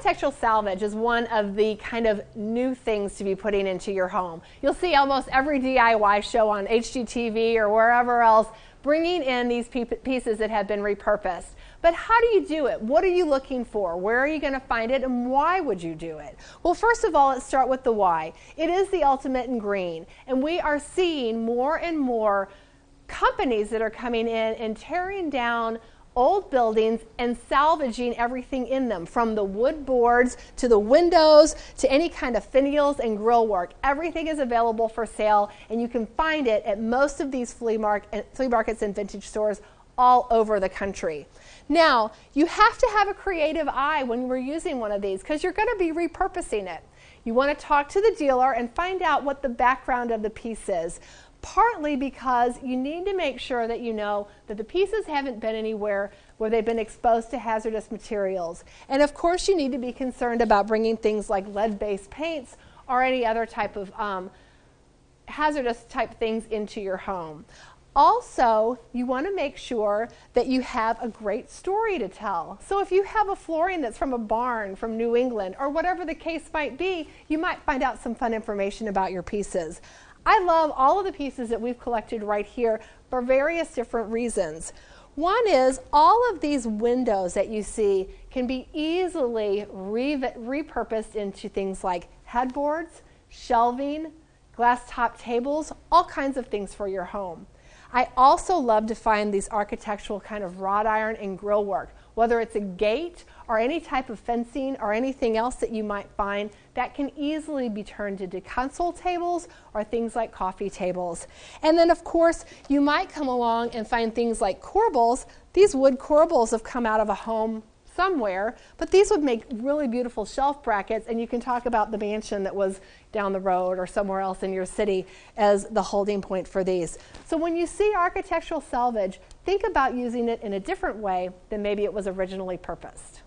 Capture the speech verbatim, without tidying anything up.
architectural salvage is one of the kind of new things to be putting into your home. You'll see almost every D I Y show on H G T V or wherever else bringing in these pieces that have been repurposed. But how do you do it? What are you looking for? Where are you going to find it, and why would you do it? Well, first of all, let's start with the why. It is the ultimate in green, and we are seeing more and more companies that are coming in and tearing down old buildings and salvaging everything in them, from the wood boards to the windows to any kind of finials and grill work. Everything is available for sale, and you can find it at most of these flea market, flea markets and vintage stores all over the country. Now, you have to have a creative eye when we're using one of these, because you're going to be repurposing it. You want to talk to the dealer and find out what the background of the piece is. Partly because you need to make sure that you know that the pieces haven't been anywhere where they've been exposed to hazardous materials. And of course you need to be concerned about bringing things like lead-based paints or any other type of um, hazardous type things into your home. Also, you want to make sure that you have a great story to tell. So if you have a flooring that's from a barn from New England or whatever the case might be, you might find out some fun information about your pieces. I love all of the pieces that we've collected right here for various different reasons. One is all of these windows that you see can be easily re repurposed into things like headboards, shelving, glass top tables, all kinds of things for your home. I also love to find these architectural kind of wrought iron and grill work, whether it's a gate or any type of fencing or anything else that you might find that can easily be turned into console tables or things like coffee tables. And then of course you might come along and find things like corbels. These wood corbels have come out of a home somewhere, but these would make really beautiful shelf brackets, and you can talk about the mansion that was down the road or somewhere else in your city as the holding point for these. So when you see architectural salvage, think about using it in a different way than maybe it was originally purposed.